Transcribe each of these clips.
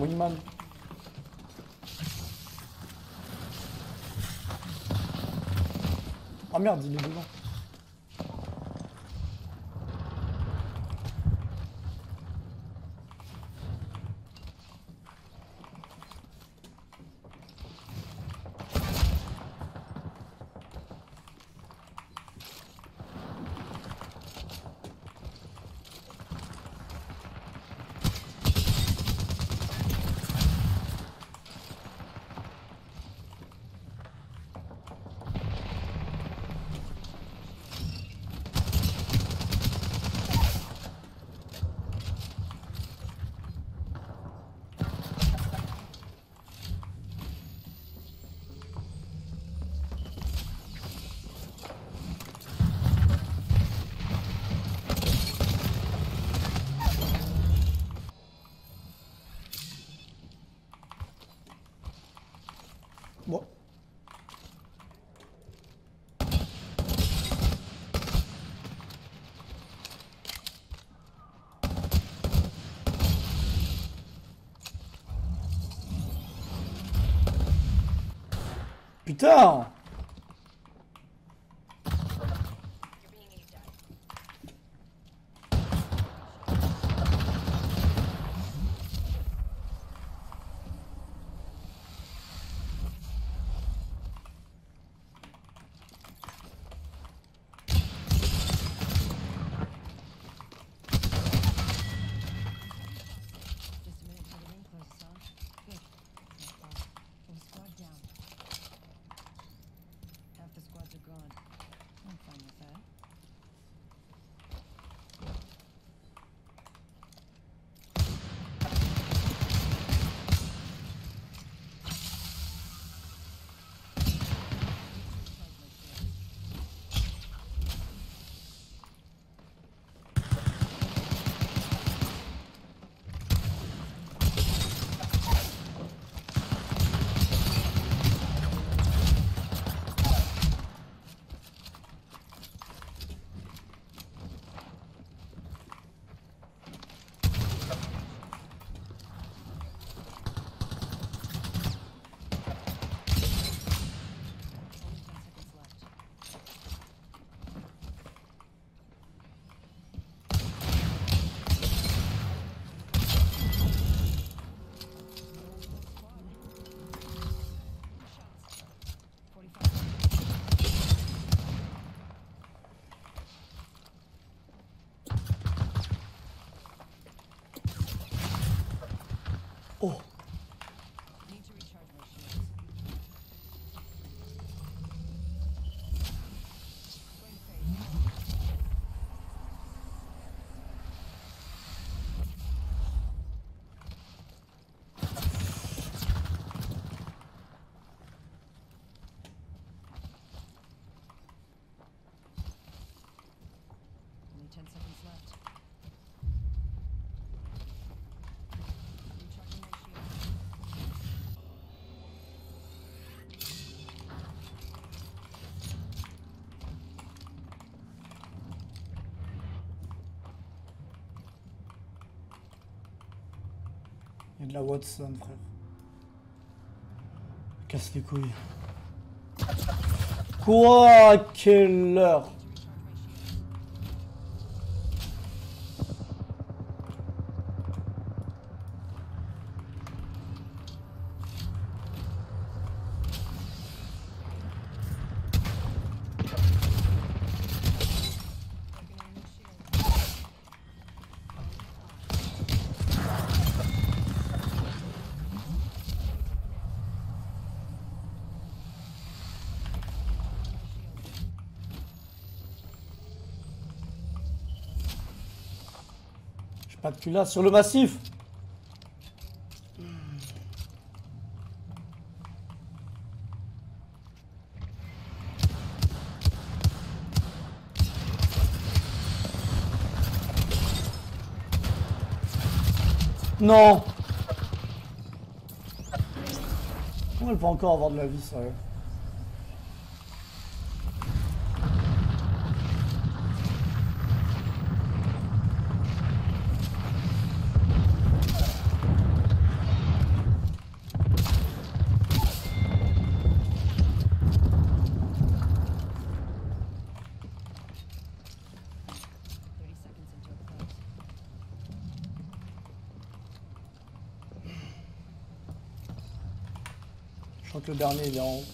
wingman. Oh merde, il est devant. Putain! Il y a de la Watson, frère. Casse les couilles. Quoi? Quelle heure? Pas que tu l'as sur le massif. Non. Comment elle peut encore avoir de la vie, sérieux? Je sens que le dernier il est en haut.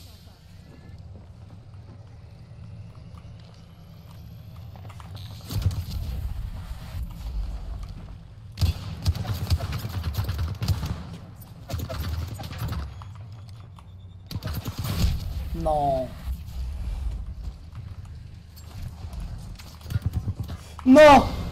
Non. Non.